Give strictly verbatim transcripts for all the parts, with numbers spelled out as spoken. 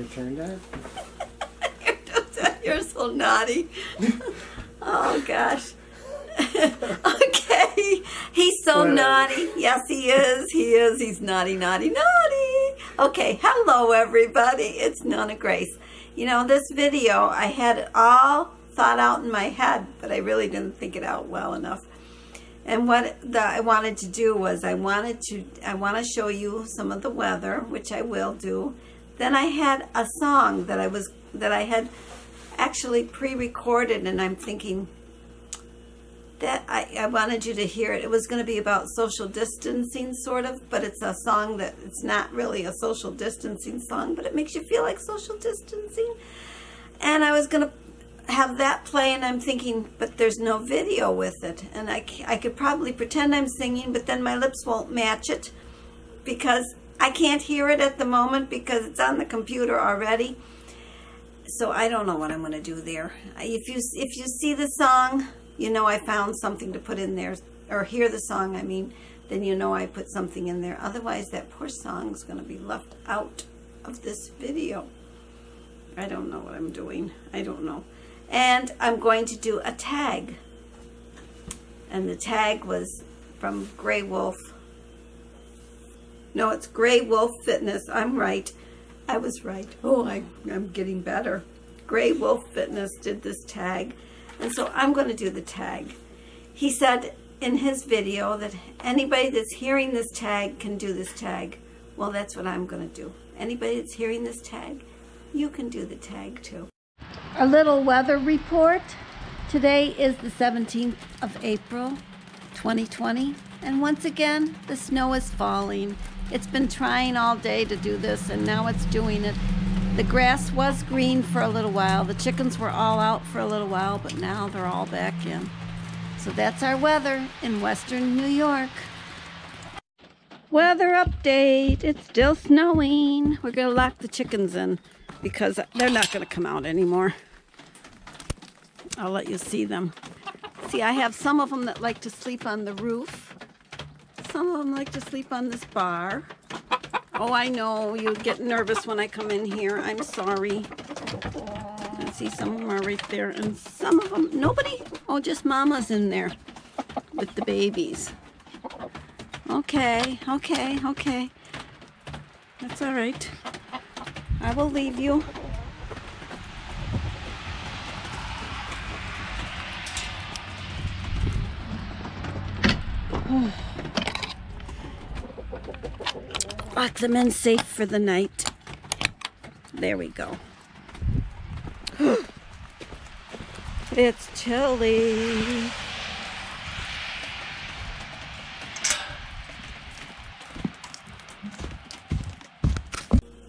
return that? You're so naughty. Oh, gosh. Okay. He's so well. naughty. Yes, he is. He is. He's naughty, naughty, naughty. Okay. Hello, everybody. It's NonnaGrace. You know, this video, I had it all thought out in my head, but I really didn't think it out well enough. And what the, I wanted to do was I wanted to, I want to show you some of the weather, which I will do. Then I had a song that I was, that I had actually pre-recorded, and I'm thinking that I, I wanted you to hear it. It was going to be about social distancing, sort of, but it's a song that, it's not really a social distancing song, but it makes you feel like social distancing. And I was going to have that play, and I'm thinking, but there's no video with it, and I, I could probably pretend I'm singing, but then my lips won't match it because I can't hear it at the moment because it's on the computer already. So I don't know what I'm going to do there. If you if you see the song, you know I found something to put in there, or hear the song, I mean, then you know I put something in there. Otherwise, that poor song is going to be left out of this video. I don't know what I'm doing. I don't know. And I'm going to do a tag. And the tag was from Grey Wolf. No, it's Grey Wolf Fitness. I'm right. I was right. Oh, I, I'm getting better. Grey Wolf Fitness did this tag. And so I'm going to do the tag. He said in his video that anybody that's hearing this tag can do this tag. Well, that's what I'm going to do. Anybody that's hearing this tag, you can do the tag too. A little weather report. Today is the seventeenth of April twenty twenty, and once again the snow is falling. It's been trying all day to do this, and now it's doing it. The grass was green for a little while. The chickens were all out for a little while, but now they're all back in. So that's our weather in Western New York. Weather update. It's still snowing. We're gonna lock the chickens in because they're not gonna come out anymore. I'll let you see them. See, I have some of them that like to sleep on the roof. Some of them like to sleep on this bar. Oh, I know, you get nervous when I come in here. I'm sorry. I see some of them are right there, and some of them, nobody? Oh, just Mama's in there with the babies. Okay, okay, okay. That's all right. I will leave you. Oh. Lock them in safe for the night. There we go. It's chilly.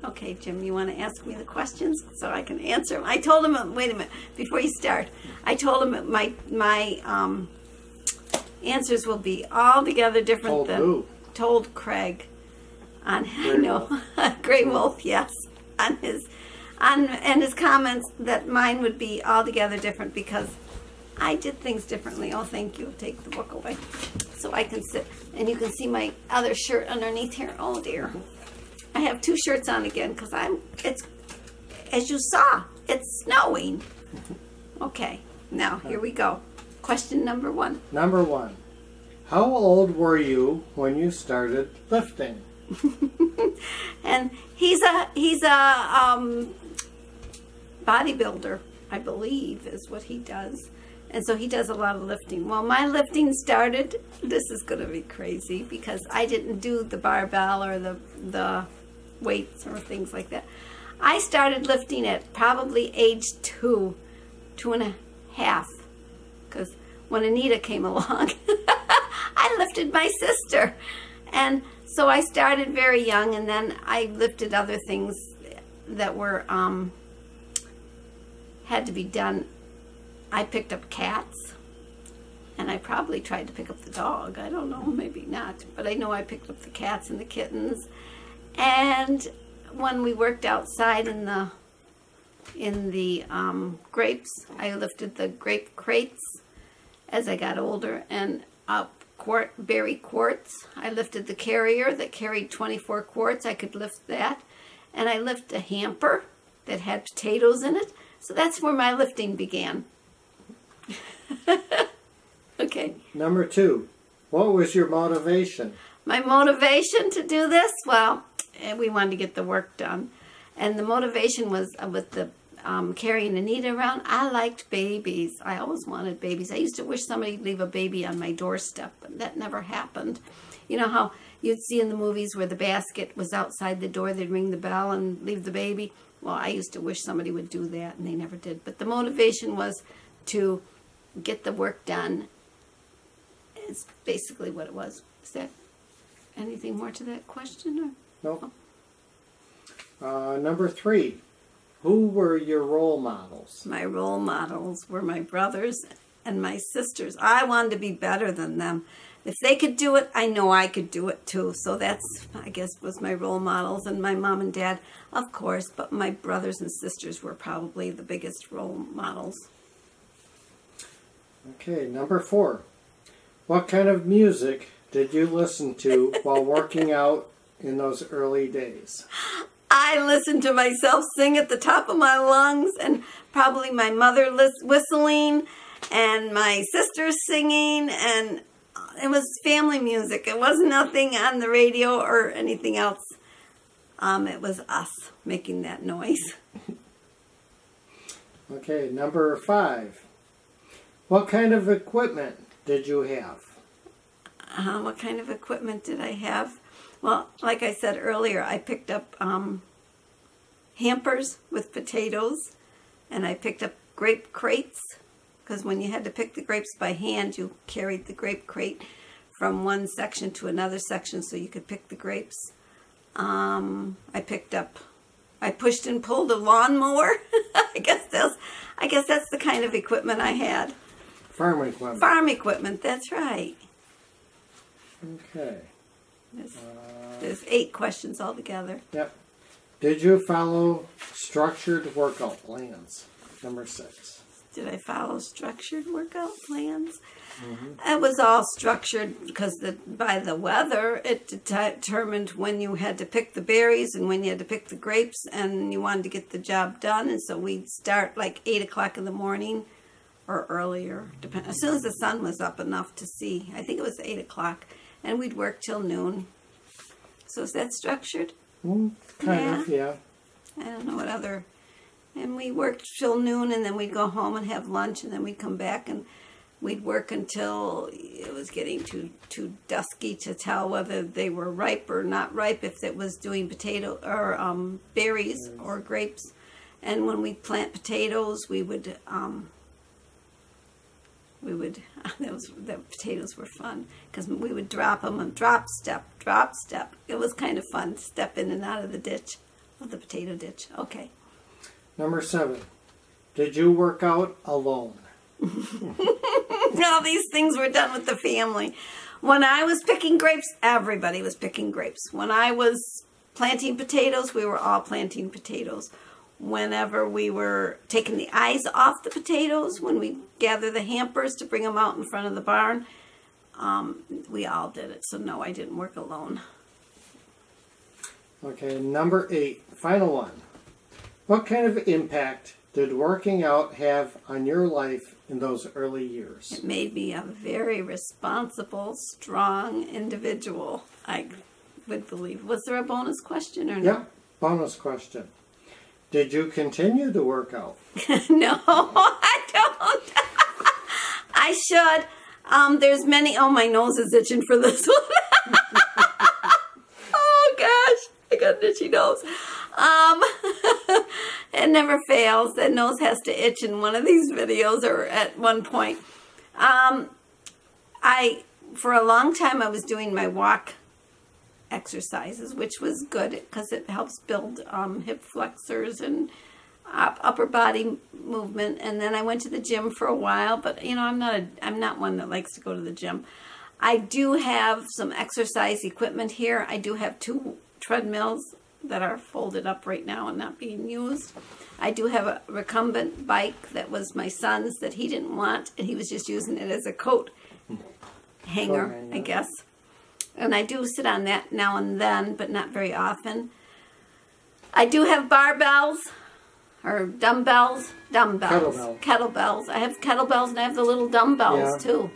Okay, Jim, you want to ask me the questions so I can answer them? I told him, wait a minute, before you start, I told him my my um, answers will be altogether different told than who? told Craig. On Grey I know, Grey Wolf, yes, on his, on and his comments that mine would be altogether different because I did things differently. Oh, thank you. Take the book away so I can sit, and you can see my other shirt underneath here. Oh dear, I have two shirts on again because I'm. It's as you saw, it's snowing. Okay, now here we go. Question number one. Number one, how old were you when you started lifting? And he's a he's a um, bodybuilder, I believe, is what he does, and so he does a lot of lifting. Well, my lifting started. This is going to be crazy because I didn't do the barbell or the the weights or things like that. I started lifting at probably age two, two and a half, because when Anita came along, I lifted my sister. And so I started very young, and then I lifted other things that were, um, had to be done. I picked up cats, and I probably tried to pick up the dog. I don't know, maybe not, but I know I picked up the cats and the kittens. And when we worked outside in the, in the um, grapes, I lifted the grape crates as I got older, and up. Quart, berry quarts. I lifted the carrier that carried twenty-four quarts. I could lift that. And I lift a hamper that had potatoes in it. So that's where my lifting began. Okay. Number two, what was your motivation? My motivation to do this? Well, we wanted to get the work done. And the motivation was with the um, carrying Anita around. I liked babies. I always wanted babies. I used to wish somebody would leave a baby on my doorstep, but that never happened. You know how you'd see in the movies where the basket was outside the door, they'd ring the bell and leave the baby? Well, I used to wish somebody would do that, and they never did. But the motivation was to get the work done. It's basically what it was. Is that anything more to that question? Or? Nope. Uh, number three, who were your role models? My role models were my brothers and my sisters. I wanted to be better than them. If they could do it, I know I could do it too. So that's, I guess, was my role models. And my mom and dad, of course, but my brothers and sisters were probably the biggest role models. Okay, number four. What kind of music did you listen to while working out in those early days? I listened to myself sing at the top of my lungs, and probably my mother whistling and my sister singing, and it was family music. It was nothing on the radio or anything else. Um, it was us making that noise. Okay, number five. What kind of equipment did you have? Uh, what kind of equipment did I have? Well, like I said earlier, I picked up um, hampers with potatoes, and I picked up grape crates, because when you had to pick the grapes by hand, you carried the grape crate from one section to another section so you could pick the grapes. Um, I picked up, I pushed and pulled a lawnmower. I guess that's, I guess that's the kind of equipment I had. Farm equipment. Farm equipment, that's right. Okay. There's, uh, there's eight questions altogether. Yep. Did you follow structured workout plans? Number six. Did I follow structured workout plans? Mm-hmm. It was all structured because the, by the weather, it det- determined when you had to pick the berries and when you had to pick the grapes, and you wanted to get the job done. And so we'd start like eight o'clock in the morning or earlier, depend- as soon as the sun was up enough to see. I think it was eight o'clock. And we'd work till noon. So is that structured? Mm, kind yeah. of, yeah. I don't know what other... And we worked till noon, and then we'd go home and have lunch, and then we'd come back, and we'd work until it was getting too too dusky to tell whether they were ripe or not ripe, if it was doing potato or um, berries mm. or grapes. And when we plant potatoes, we would... Um, We would, that was, the potatoes were fun because we would drop them on drop step, drop step. It was kind of fun, step in and out of the ditch, of the potato ditch. Okay. Number seven, did you work out alone? All these things were done with the family. When I was picking grapes, everybody was picking grapes. When I was planting potatoes, we were all planting potatoes. Whenever we were taking the eyes off the potatoes, when we gather the hampers to bring them out in front of the barn, um, we all did it. So no, I didn't work alone. Okay, number eight, final one. What kind of impact did working out have on your life in those early years? It made me a very responsible, strong individual, I would believe. Was there a bonus question or no? Yeah, bonus question. Did you continue to work out? No, I don't. I should. Um, there's many. Oh, my nose is itching for this one. Oh, gosh. I got an itchy nose. Um, it never fails. That nose has to itch in one of these videos or at one point. Um, I, for a long time, I was doing my walk exercises, which was good because it helps build um, hip flexors and up, upper body movement. And then I went to the gym for a while, but you know, I'm not a, I'm not one that likes to go to the gym. I do have some exercise equipment here. I do have two treadmills that are folded up right now and not being used. I do have a recumbent bike that was my son's that he didn't want, and he was just using it as a coat hanger, I guess. And I do sit on that now and then, but not very often. I do have barbells. or dumbbells, dumbbells, kettlebells. kettlebells. I have kettlebells and I have the little dumbbells yeah. too.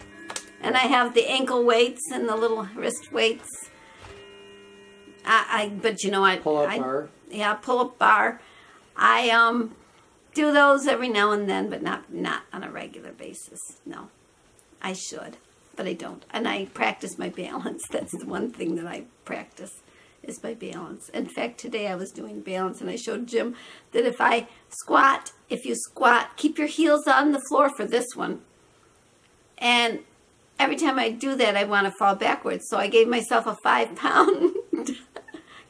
And I have the ankle weights and the little wrist weights. I, I but you know I pull up I, bar. Yeah, pull up bar. I um do those every now and then, but not not on a regular basis. No, I should, but I don't. And I practice my balance. That's the one thing that I practice is my balance. In fact, today I was doing balance, and I showed Jim that if I squat, if you squat, keep your heels on the floor for this one. And every time I do that, I want to fall backwards. So I gave myself a five pound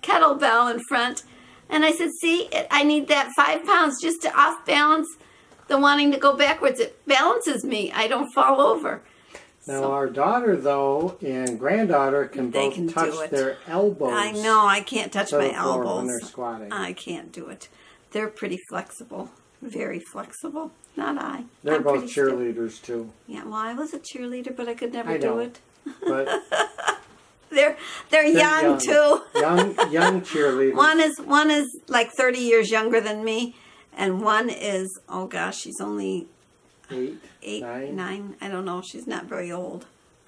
kettlebell in front. And I said, see, I need that five pounds just to off-balance the wanting to go backwards. It balances me. I don't fall over. Now, so, our daughter, though, and granddaughter can both can touch their elbows. I know. I can't touch my elbows. When they're squatting. I can't do it. They're pretty flexible. Very flexible. Not I. They're I'm both cheerleaders, still. too. Yeah, well, I was a cheerleader, but I could never I do know, it. But... They're, they're they're young, young. too. young young cheerleaders. One is one is like thirty years younger than me, and one is oh gosh, she's only eight, eight nine. nine. I don't know. She's not very old.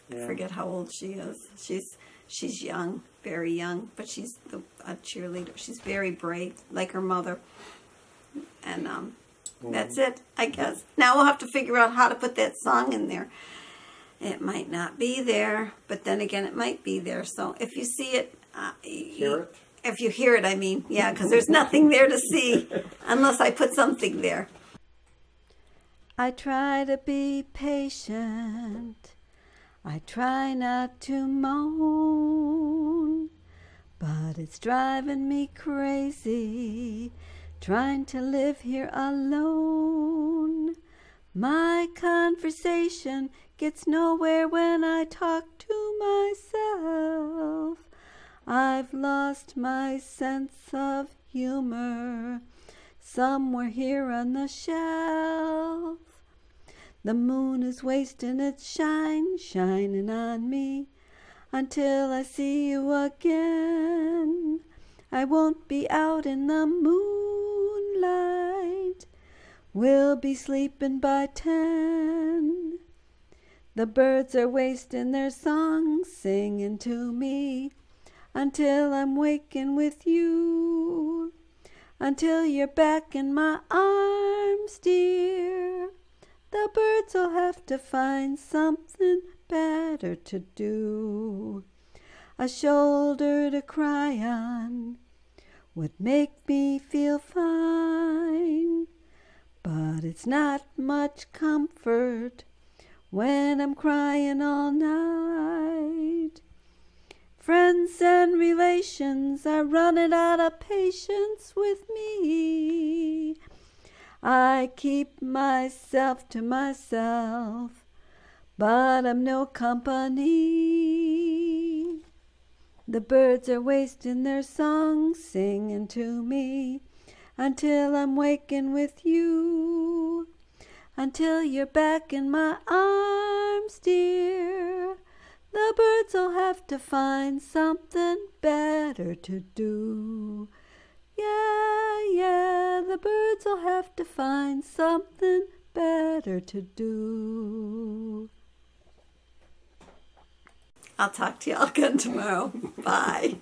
Yeah. I forget how old she is. She's she's young, very young, but she's the, a cheerleader. She's very brave, like her mother. And um, mm-hmm. that's it, I guess. Now we'll have to figure out how to put that song in there. It might not be there, but then again, it might be there. So if you see it, uh, hear it? if you hear it, I mean, yeah, because there's nothing there to see unless I put something there. I try to be patient. I try not to moan, but it's driving me crazy, trying to live here alone. My conversation gets nowhere when I talk to myself. I've lost my sense of humor somewhere here on the shelf. The moon is wasting its shine, shining on me. Until I see you again, I won't be out in the moonlight. We'll be sleeping by ten. The birds are wasting their songs, singing to me, until I'm waking with you, until you're back in my arms, dear. The birds will have to find something better to do. A shoulder to cry on would make me feel fine. But it's not much comfort when I'm crying all night. Friends and relations are running out of patience with me. I keep myself to myself, but I'm no company. The birds are wasting their songs, singing to me, until I'm waking with you, until you're back in my arms, dear. The birds will have to find something better to do. Yeah, yeah, the birds will have to find something better to do. I'll talk to y'all again tomorrow. Bye.